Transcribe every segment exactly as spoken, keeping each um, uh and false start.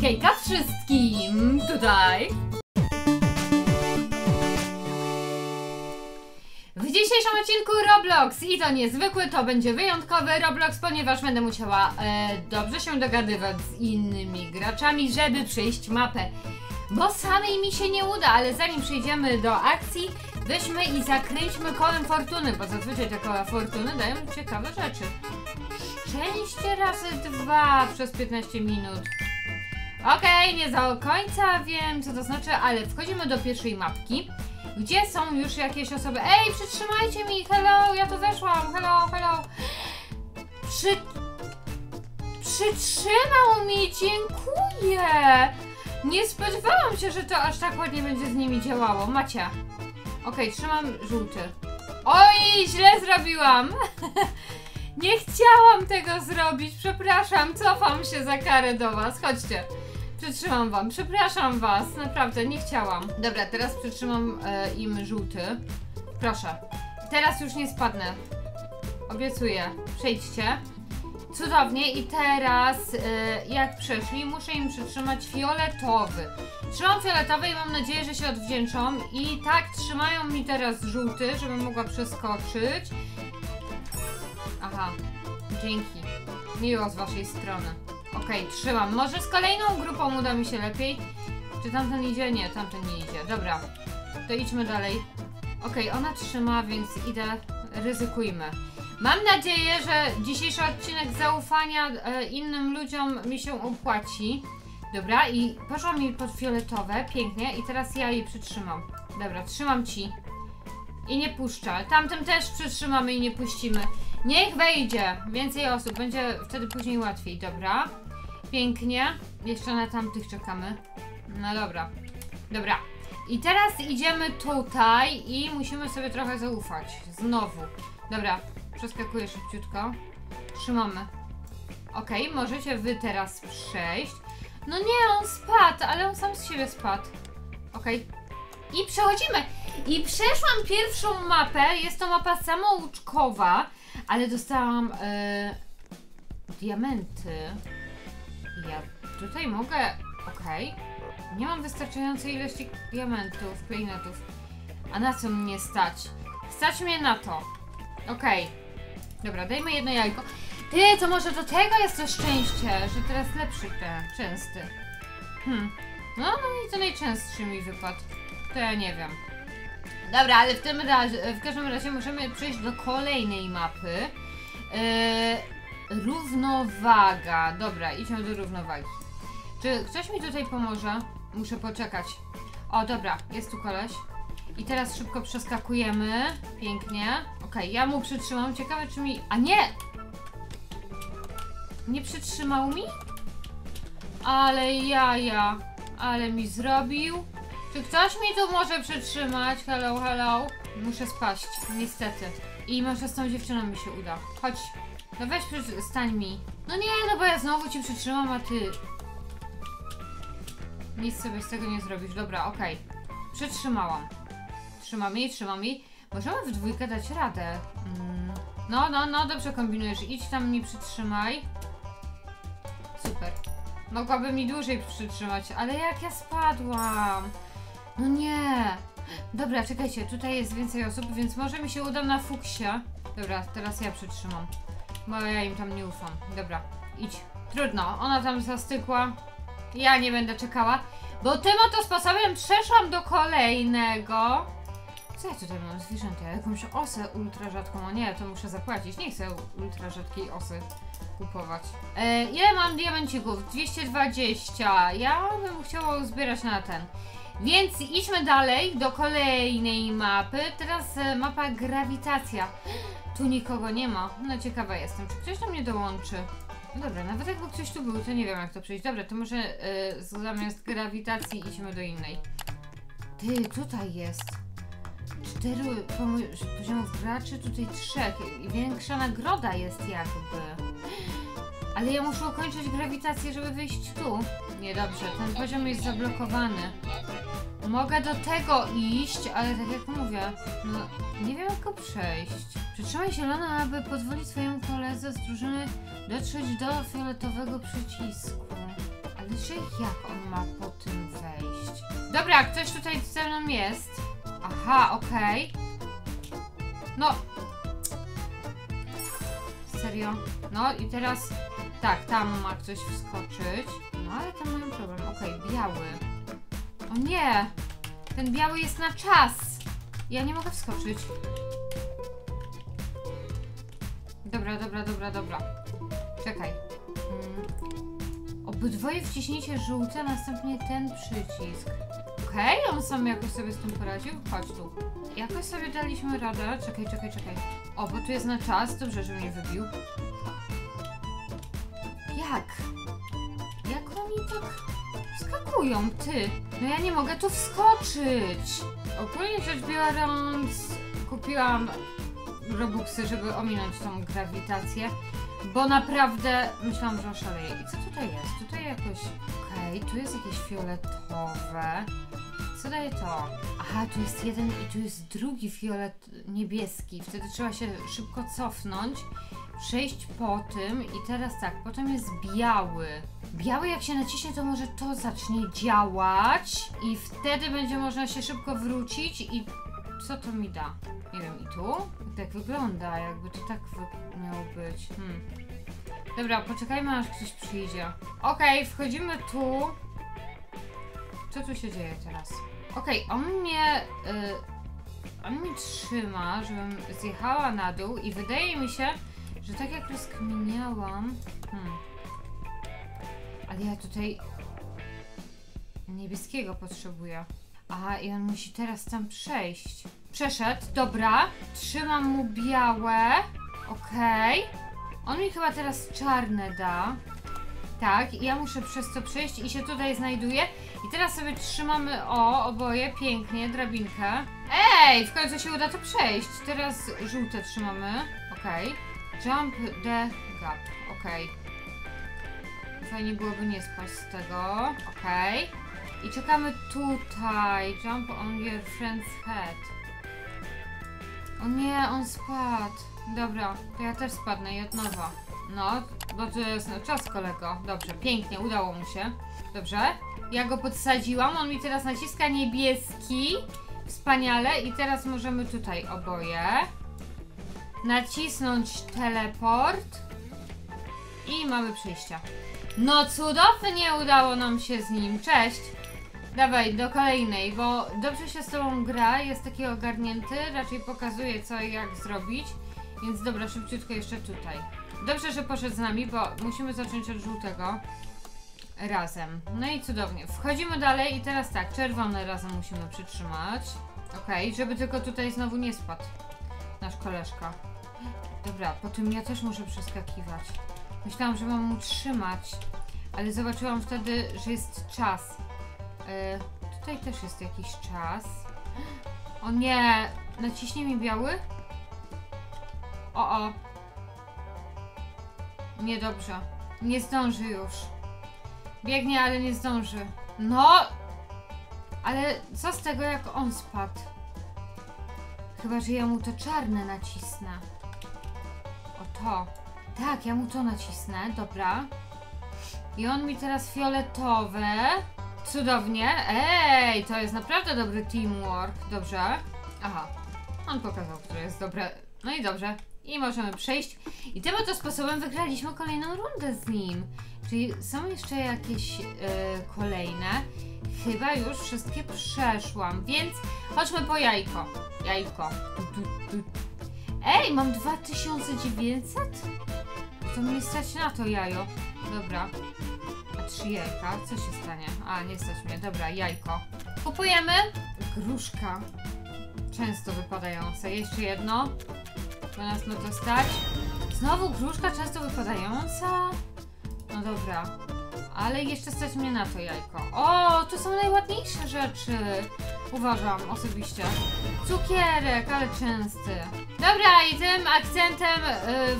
Hejka wszystkim! Tutaj! W dzisiejszym odcinku Roblox i to niezwykły, to będzie wyjątkowy Roblox, ponieważ będę musiała e, dobrze się dogadywać z innymi graczami, żeby przejść mapę. Bo samej mi się nie uda, ale zanim przejdziemy do akcji, weźmy i zakręćmy kołem fortuny, bo zazwyczaj te koła fortuny dają ciekawe rzeczy. Szczęście razy dwa przez piętnaście minut. Okej, nie do końca wiem, co to znaczy, ale wchodzimy do pierwszej mapki, gdzie są już jakieś osoby. Ej, przytrzymajcie mi, hello, ja tu weszłam, hello, hello. Przy... Przytrzymał mi, dziękuję. Nie spodziewałam się, że to aż tak ładnie będzie z nimi działało, macie. Okej, trzymam żółty. Oj, źle zrobiłam. Nie chciałam tego zrobić, przepraszam, cofam się za karę do was, chodźcie. Przytrzymam wam, przepraszam was, naprawdę, nie chciałam. Dobra, teraz przytrzymam e, im żółty. Proszę, teraz już nie spadnę. Obiecuję, przejdźcie. Cudownie i teraz e, jak przeszli, muszę im przytrzymać fioletowy. Trzymam fioletowy i mam nadzieję, że się odwdzięczą. I tak trzymają mi teraz żółty, żebym mogła przeskoczyć. Aha, dzięki. Miło z waszej strony. Okej, trzymam. Może z kolejną grupą uda mi się lepiej? Czy tamten idzie? Nie, tamten nie idzie. Dobra, to idźmy dalej. Okej, ona trzyma, więc idę, ryzykujmy. Mam nadzieję, że dzisiejszy odcinek zaufania e, innym ludziom mi się opłaci. Dobra, i poszło mi pod fioletowe, pięknie, i teraz ja jej przytrzymam. Dobra, trzymam ci. I nie puszczę. Tamtym też przytrzymamy i nie puścimy. Niech wejdzie więcej osób, będzie wtedy później łatwiej, dobra. Pięknie, jeszcze na tamtych czekamy. No dobra, dobra. I teraz idziemy tutaj i musimy sobie trochę zaufać, znowu. Dobra, przeskakuję szybciutko. Trzymamy. Okej, możecie wy teraz przejść. No nie, on spadł, ale on sam z siebie spadł. Okej. I przechodzimy. I przeszłam pierwszą mapę, jest to mapa samouczkowa. Ale dostałam e, diamenty. Ja tutaj mogę. Okej. Okay. Nie mam wystarczającej ilości diamentów, klejnotów. A na co mnie stać? Stać mnie na to. Okej. Okay. Dobra, dajmy jedno jajko. Ty, to może do tego jest to szczęście, że teraz lepszy ten, częsty. Hmm. No, no i to najczęstszy mi wypadł. To ja nie wiem. Dobra, ale w tym razie, w każdym razie możemy przejść do kolejnej mapy. Yy, równowaga. Dobra, idźmy do równowagi. Czy ktoś mi tutaj pomoże? Muszę poczekać. O, dobra, jest tu koleś. I teraz szybko przeskakujemy. Pięknie. Okej, ja mu przytrzymam. Ciekawe, czy mi... A nie! Nie przytrzymał mi? Ale jaja. Ale mi zrobił. Czy ktoś mi tu może przytrzymać? Hello, hello. Muszę spaść, niestety. I może z tą dziewczyną mi się uda. Chodź, no weź stań mi. No nie, no bo ja znowu ci przytrzymam, a ty... Nic sobie z tego nie zrobisz. Dobra, okej. Okay. Przytrzymałam. Trzymam jej, trzymam jej. Możemy w dwójkę dać radę. Mm. No, no, no, dobrze kombinujesz. Idź tam, mi przytrzymaj. Super. Mogłabym mi dłużej przytrzymać, ale jak ja spadłam... No nie! Dobra, czekajcie, tutaj jest więcej osób, więc może mi się uda na fuksie. Dobra, teraz ja przytrzymam, bo ja im tam nie ufam. Dobra, idź. Trudno, ona tam zastykła. Ja nie będę czekała, bo tym oto sposobem przeszłam do kolejnego. Co ja tutaj mam? Zwierzęta? Jakąś osę ultra rzadką. O nie, to muszę zapłacić. Nie chcę ultra rzadkiej osy kupować. E, ile mam diamencików? dwieście dwadzieścia. Ja bym chciała uzbierać na ten. Więc idźmy dalej do kolejnej mapy. Teraz mapa grawitacja. Tu nikogo nie ma. No ciekawa jestem, czy ktoś do mnie dołączy. No dobra, nawet jakby ktoś tu był, to nie wiem jak to przejść. Dobra, to może yy, zamiast grawitacji idźmy do innej. Ty, tutaj jest cztery poziomów graczy, tutaj trzech. I większa nagroda jest jakby. Ale ja muszę ukończyć grawitację, żeby wyjść tu. Niedobrze, ten poziom jest zablokowany. Mogę do tego iść, ale tak jak mówię, no nie wiem jak go przejść. Przytrzymaj zieloną, aby pozwolić swojemu koledze z drużyny dotrzeć do fioletowego przycisku. Ale Gdzie, jak on ma po tym wejść? Dobra, ktoś tutaj ze mną jest. Aha, okej. Okay. No. Serio? No i teraz... Tak, tam ma ktoś wskoczyć. No ale tam mają problem. Okej, okay, biały. O nie! Ten biały jest na czas! Ja nie mogę wskoczyć. Dobra, dobra, dobra, dobra. Czekaj. Mm. Obydwoje wciśnijcie żółte, następnie ten przycisk. Okej, okay, on sam jakoś sobie z tym poradził. Chodź tu. Jakoś sobie daliśmy radę. Czekaj, czekaj, czekaj. O, bo tu jest na czas. Dobrze, że mnie wybił. Jak? Jak oni tak wskakują, ty? No ja nie mogę tu wskoczyć. Ogólnie rzecz biorąc, kupiłam Robuxy, żeby ominąć tą grawitację, bo naprawdę myślałam, że oszaleję. I co tutaj jest? Tutaj jakoś... Okej, okay, tu jest jakieś fioletowe. Co daje to? Aha, tu jest jeden i tu jest drugi fiolet niebieski. Wtedy trzeba się szybko cofnąć, przejść po tym i teraz tak, potem jest biały. Biały jak się naciśnie, to może to zacznie działać i wtedy będzie można się szybko wrócić i co to mi da? Nie wiem, i tu? Tak wygląda, jakby to tak miało być. Hmm. Dobra, poczekajmy aż ktoś przyjdzie. Okej, okay, wchodzimy tu. Co tu się dzieje teraz? Okej, okay, on mnie... Yy, on mnie trzyma, żebym zjechała na dół i wydaje mi się, że tak jak rozkminiałam... Hmm. Ale ja tutaj... niebieskiego potrzebuję. Aha, i on musi teraz tam przejść. Przeszedł, dobra. Trzymam mu białe. Okej. Okay. On mi chyba teraz czarne da. Tak, i ja muszę przez to przejść i się tutaj znajduję. I teraz sobie trzymamy, o, oboje, pięknie, drabinkę. Ej, w końcu się uda to przejść. Teraz żółte trzymamy. Okej. Okay. Jump the gap. Okej. Okay. Fajnie byłoby nie spaść z tego. Okej. Okay. I czekamy tutaj. Jump on your friend's head. O nie, on spadł. Dobra, to ja też spadnę i od nowa. No, bo to jest czas, kolego. Dobrze, pięknie, udało mu się. Dobrze, ja go podsadziłam. On mi teraz naciska niebieski. Wspaniale. I teraz możemy tutaj oboje nacisnąć teleport. I mamy przejścia. No cudownie udało nam się z nim. Cześć. Dawaj, do kolejnej, bo dobrze się z tobą gra, jest taki ogarnięty, raczej pokazuje co i jak zrobić, więc dobra, szybciutko jeszcze tutaj. Dobrze, że poszedł z nami, bo musimy zacząć od żółtego razem. No i cudownie, wchodzimy dalej i teraz tak, czerwone razem musimy przytrzymać. Okej, okay, żeby tylko tutaj znowu nie spadł nasz koleżka. Dobra, po tym ja też muszę przeskakiwać. Myślałam, że mam mu trzymać, ale zobaczyłam wtedy, że jest czas. Yy, tutaj też jest jakiś czas. O nie! Naciśnie mi biały? O, o. Niedobrze. Nie zdąży już. Biegnie, ale nie zdąży. No! Ale co z tego, jak on spadł? Chyba, że ja mu to czarne nacisnę. O to. Tak, ja mu to nacisnę. Dobra. I on mi teraz fioletowe. Cudownie. Ej, to jest naprawdę dobry teamwork. Dobrze. Aha. On pokazał, które jest dobre. No i dobrze. I możemy przejść. I tym oto sposobem wygraliśmy kolejną rundę z nim. Czyli są jeszcze jakieś yy, kolejne. Chyba już wszystkie przeszłam. Więc chodźmy po jajko. Jajko. Du, du, du. Ej, mam dwa tysiące dziewięćset? To mi stać na to jajo. Dobra. Trzy jajka. Co się stanie? A, nie stać mnie. Dobra, jajko. Kupujemy. Gruszka. Często wypadająca. Jeszcze jedno. Bo nas na to stać. Znowu gruszka często wypadająca. No dobra. Ale jeszcze stać mnie na to jajko. O, to są najładniejsze rzeczy. Uważam osobiście. Cukierek, ale częsty. Dobra, i tym akcentem,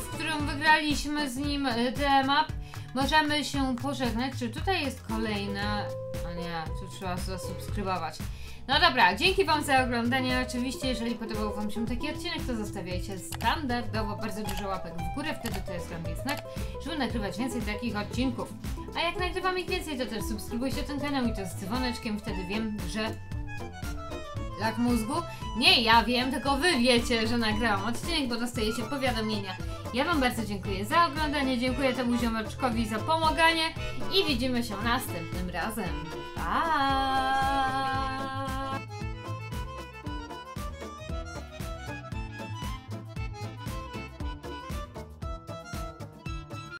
w którym wygraliśmy z nim the map, możemy się pożegnać. Czy tutaj jest kolejna No nie, to trzeba zasubskrybować. No dobra, dzięki wam za oglądanie. Oczywiście, jeżeli podobał wam się taki odcinek, to zostawiajcie standardowo bardzo dużo łapek w górę, wtedy to jest dla mnie znak, żeby nagrywać więcej takich odcinków. A jak nagrywam ich więcej, to też subskrybujcie ten kanał i to z dzwoneczkiem, wtedy wiem, że... lak mózgu? Nie, ja wiem, tylko wy wiecie, że nagrałam odcinek, bo dostajecie powiadomienia. Ja wam bardzo dziękuję za oglądanie, dziękuję temu ziomeczkowi za pomaganie i widzimy się następnym razem. Pa!